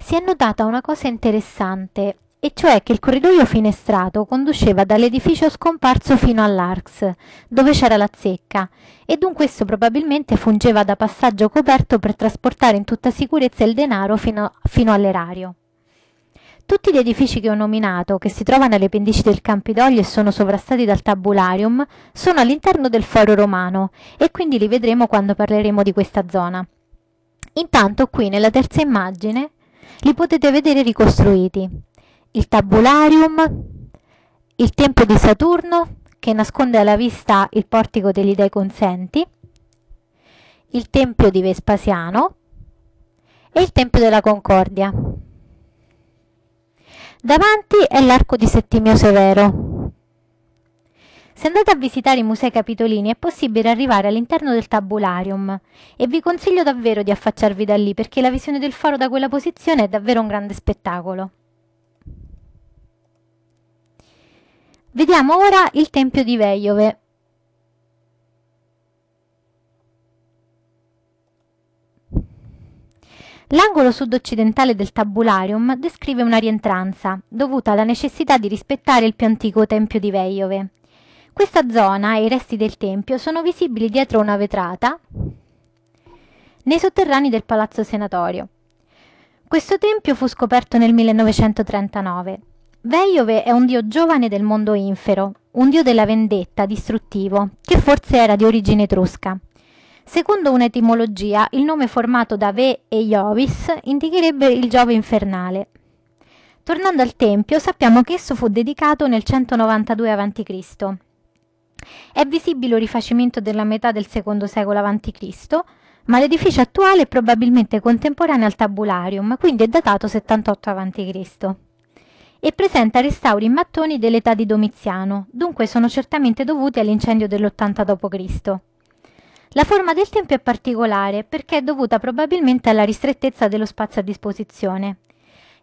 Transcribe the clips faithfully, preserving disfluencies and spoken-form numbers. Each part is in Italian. si è notata una cosa interessante, e cioè che il corridoio finestrato conduceva dall'edificio scomparso fino all'Arx, dove c'era la zecca, e dunque esso probabilmente fungeva da passaggio coperto per trasportare in tutta sicurezza il denaro fino, fino all'erario. Tutti gli edifici che ho nominato, che si trovano alle pendici del Campidoglio e sono sovrastati dal Tabularium, sono all'interno del Foro Romano, e quindi li vedremo quando parleremo di questa zona. Intanto qui, nella terza immagine, li potete vedere ricostruiti. Il Tabularium, il Tempio di Saturno, che nasconde alla vista il portico degli Dei Consenti, il Tempio di Vespasiano e il Tempio della Concordia. Davanti è l'arco di Settimio Severo. Se andate a visitare i Musei Capitolini è possibile arrivare all'interno del Tabularium e vi consiglio davvero di affacciarvi da lì, perché la visione del foro da quella posizione è davvero un grande spettacolo. Vediamo ora il Tempio di Veiove. L'angolo sud-occidentale del Tabularium descrive una rientranza, dovuta alla necessità di rispettare il più antico Tempio di Veiove. Questa zona e i resti del Tempio sono visibili dietro una vetrata nei sotterranei del palazzo senatorio. Questo Tempio fu scoperto nel millenovecentotrentanove. Veiove è un dio giovane del mondo infero, un dio della vendetta, distruttivo, che forse era di origine etrusca. Secondo un'etimologia, il nome formato da Ve e Iovis indicherebbe il Giove infernale. Tornando al Tempio, sappiamo che esso fu dedicato nel centonovantadue avanti Cristo È visibile un rifacimento della metà del secondo secolo avanti Cristo, ma l'edificio attuale è probabilmente contemporaneo al Tabularium, quindi è datato settantotto avanti Cristo e presenta restauri in mattoni dell'età di Domiziano, dunque sono certamente dovuti all'incendio dell'ottanta dopo Cristo La forma del tempio è particolare perché è dovuta probabilmente alla ristrettezza dello spazio a disposizione.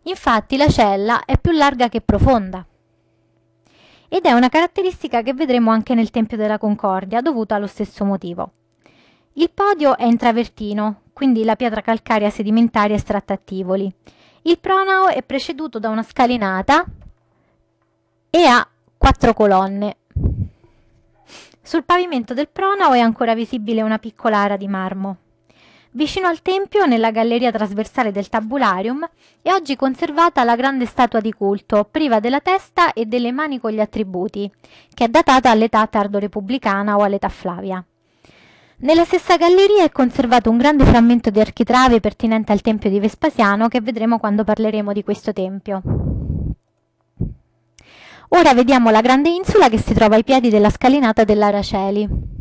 Infatti la cella è più larga che profonda. Ed è una caratteristica che vedremo anche nel Tempio della Concordia, dovuta allo stesso motivo. Il podio è in travertino, quindi la piatra calcarea sedimentaria estratta a Tivoli. Il pronao è preceduto da una scalinata e ha quattro colonne. Sul pavimento del pronao è ancora visibile una piccola ara di marmo. Vicino al tempio, nella galleria trasversale del Tabularium, è oggi conservata la grande statua di culto, priva della testa e delle mani con gli attributi, che è datata all'età tardo-repubblicana o all'età Flavia. Nella stessa galleria è conservato un grande frammento di architrave pertinente al Tempio di Vespasiano, che vedremo quando parleremo di questo tempio. Ora vediamo la grande insula che si trova ai piedi della scalinata dell'Aracoeli.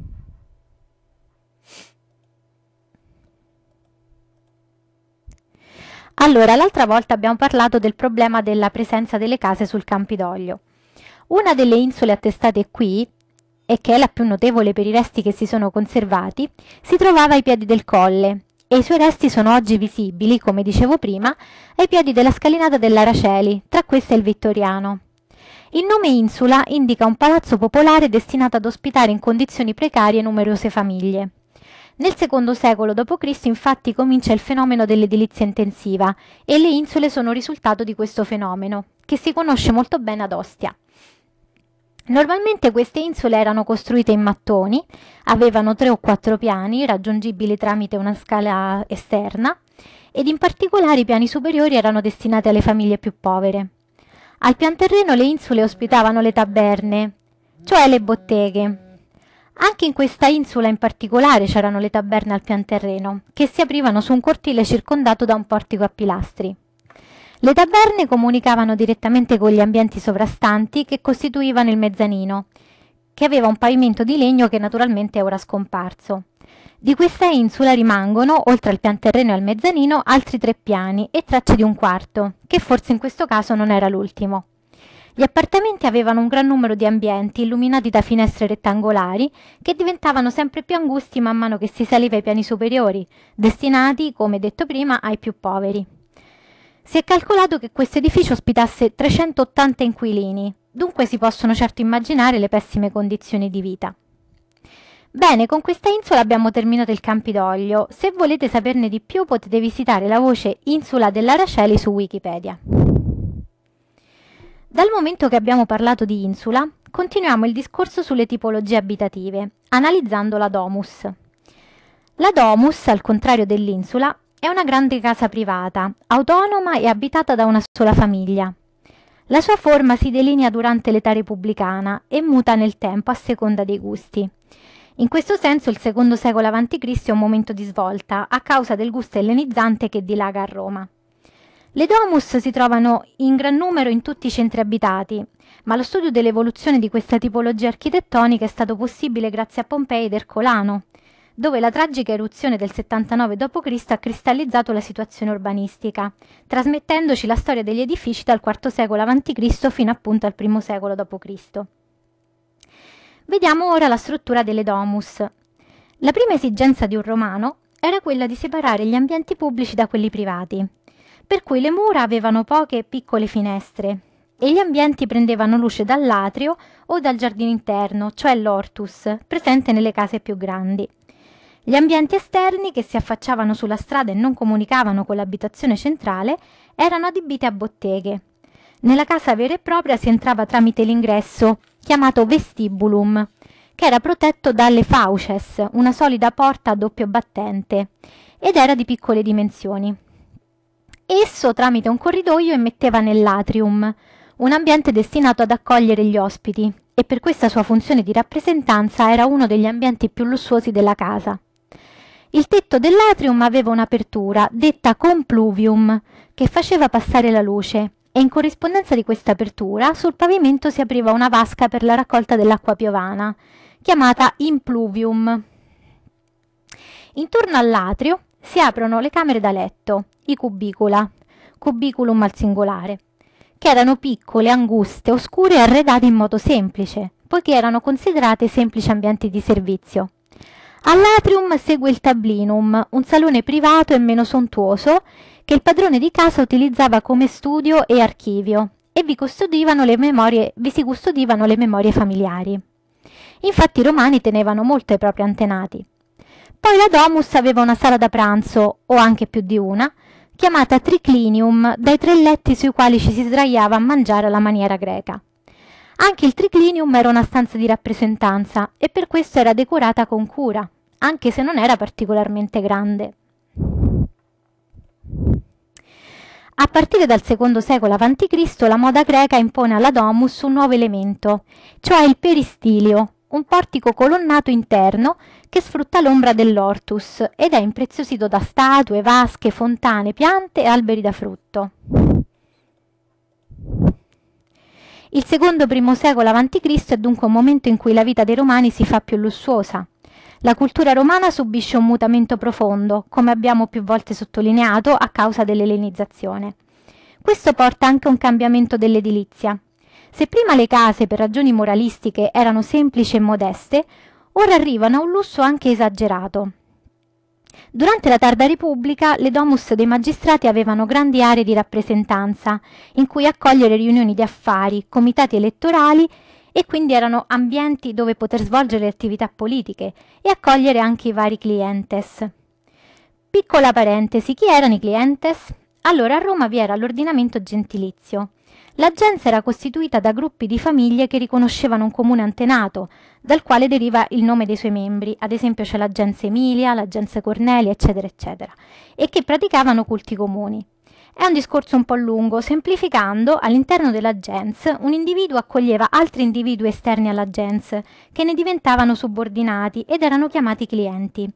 Allora, l'altra volta abbiamo parlato del problema della presenza delle case sul Campidoglio. Una delle insule attestate qui, e che è la più notevole per i resti che si sono conservati, si trovava ai piedi del colle e i suoi resti sono oggi visibili, come dicevo prima, ai piedi della scalinata dell'Aracoeli, tra queste il Vittoriano. Il nome Insula indica un palazzo popolare destinato ad ospitare in condizioni precarie numerose famiglie. Nel secondo secolo dopo Cristo infatti comincia il fenomeno dell'edilizia intensiva e le insule sono risultato di questo fenomeno, che si conosce molto bene ad Ostia. Normalmente queste insule erano costruite in mattoni, avevano tre o quattro piani, raggiungibili tramite una scala esterna, ed in particolare i piani superiori erano destinati alle famiglie più povere. Al pian terreno le insule ospitavano le taberne, cioè le botteghe. Anche in questa insula in particolare c'erano le taberne al pian terreno, che si aprivano su un cortile circondato da un portico a pilastri. Le taberne comunicavano direttamente con gli ambienti sovrastanti che costituivano il mezzanino, che aveva un pavimento di legno che naturalmente è ora scomparso. Di questa insula rimangono, oltre al pian terreno e al mezzanino, altri tre piani e tracce di un quarto, che forse in questo caso non era l'ultimo. Gli appartamenti avevano un gran numero di ambienti illuminati da finestre rettangolari che diventavano sempre più angusti man mano che si saliva ai piani superiori, destinati, come detto prima, ai più poveri. Si è calcolato che questo edificio ospitasse trecentottanta inquilini, dunque si possono certo immaginare le pessime condizioni di vita. Bene, con questa insola abbiamo terminato il Campidoglio. Se volete saperne di più potete visitare la voce Insula dell'Aracoeli su Wikipedia. Dal momento che abbiamo parlato di insula, continuiamo il discorso sulle tipologie abitative, analizzando la domus. La domus, al contrario dell'insula, è una grande casa privata, autonoma e abitata da una sola famiglia. La sua forma si delinea durante l'età repubblicana e muta nel tempo a seconda dei gusti. In questo senso il secondo secolo avanti Cristo è un momento di svolta a causa del gusto ellenizzante che dilaga a Roma. Le domus si trovano in gran numero in tutti i centri abitati, ma lo studio dell'evoluzione di questa tipologia architettonica è stato possibile grazie a Pompei ed Ercolano, dove la tragica eruzione del settantanove dopo Cristo ha cristallizzato la situazione urbanistica, trasmettendoci la storia degli edifici dal quarto secolo avanti Cristo fino appunto al primo secolo dopo Cristo. Vediamo ora la struttura delle domus. La prima esigenza di un romano era quella di separare gli ambienti pubblici da quelli privati, per cui le mura avevano poche piccole finestre e gli ambienti prendevano luce dall'atrio o dal giardino interno, cioè l'ortus, presente nelle case più grandi. Gli ambienti esterni, che si affacciavano sulla strada e non comunicavano con l'abitazione centrale, erano adibiti a botteghe. Nella casa vera e propria si entrava tramite l'ingresso, chiamato vestibulum, che era protetto dalle fauces, una solida porta a doppio battente, ed era di piccole dimensioni. Esso, tramite un corridoio, emetteva nell'atrium, un ambiente destinato ad accogliere gli ospiti, e per questa sua funzione di rappresentanza era uno degli ambienti più lussuosi della casa. Il tetto dell'atrium aveva un'apertura, detta compluvium, che faceva passare la luce, e in corrispondenza di questa apertura sul pavimento si apriva una vasca per la raccolta dell'acqua piovana, chiamata impluvium. Intorno all'atrio si aprono le camere da letto, i cubicula, cubiculum al singolare, che erano piccole, anguste, oscure e arredate in modo semplice, poiché erano considerate semplici ambienti di servizio. All'atrium segue il tablinum, un salone privato e meno sontuoso che il padrone di casa utilizzava come studio e archivio e vi, custodivano le memorie, vi si custodivano le memorie familiari. Infatti i romani tenevano molto ai propri antenati. Poi la domus aveva una sala da pranzo, o anche più di una, chiamata triclinium, dai tre letti sui quali ci si sdraiava a mangiare alla maniera greca. Anche il triclinium era una stanza di rappresentanza e per questo era decorata con cura, anche se non era particolarmente grande. A partire dal secondo secolo avanti Cristo la moda greca impone alla domus un nuovo elemento, cioè il peristilio, un portico colonnato interno che sfrutta l'ombra dell'ortus ed è impreziosito da statue, vasche, fontane, piante e alberi da frutto. Il secondo primo secolo avanti Cristo è dunque un momento in cui la vita dei romani si fa più lussuosa. La cultura romana subisce un mutamento profondo, come abbiamo più volte sottolineato, a causa dell'ellenizzazione. Questo porta anche a un cambiamento dell'edilizia. Se prima le case, per ragioni moralistiche, erano semplici e modeste, ora arrivano a un lusso anche esagerato. Durante la tarda Repubblica, le domus dei magistrati avevano grandi aree di rappresentanza, in cui accogliere riunioni di affari, comitati elettorali, e quindi erano ambienti dove poter svolgere attività politiche e accogliere anche i vari clientes. Piccola parentesi, chi erano i clientes? Allora a Roma vi era l'ordinamento gentilizio. La gens era costituita da gruppi di famiglie che riconoscevano un comune antenato, dal quale deriva il nome dei suoi membri, ad esempio c'è la gens Emilia, la gens Cornelia, eccetera, eccetera, e che praticavano culti comuni. È un discorso un po' lungo, semplificando, all'interno della gens un individuo accoglieva altri individui esterni alla gens che ne diventavano subordinati ed erano chiamati clienti.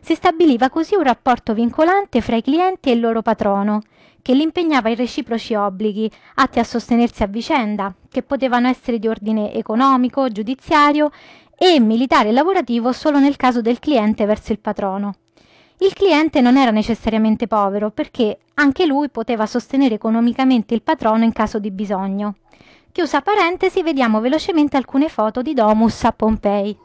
Si stabiliva così un rapporto vincolante fra i clienti e il loro patrono, che li impegnava in reciproci obblighi atti a sostenersi a vicenda, che potevano essere di ordine economico, giudiziario e militare e lavorativo solo nel caso del cliente verso il patrono. Il cliente non era necessariamente povero perché anche lui poteva sostenere economicamente il patrono in caso di bisogno. Chiusa parentesi, vediamo velocemente alcune foto di domus a Pompei.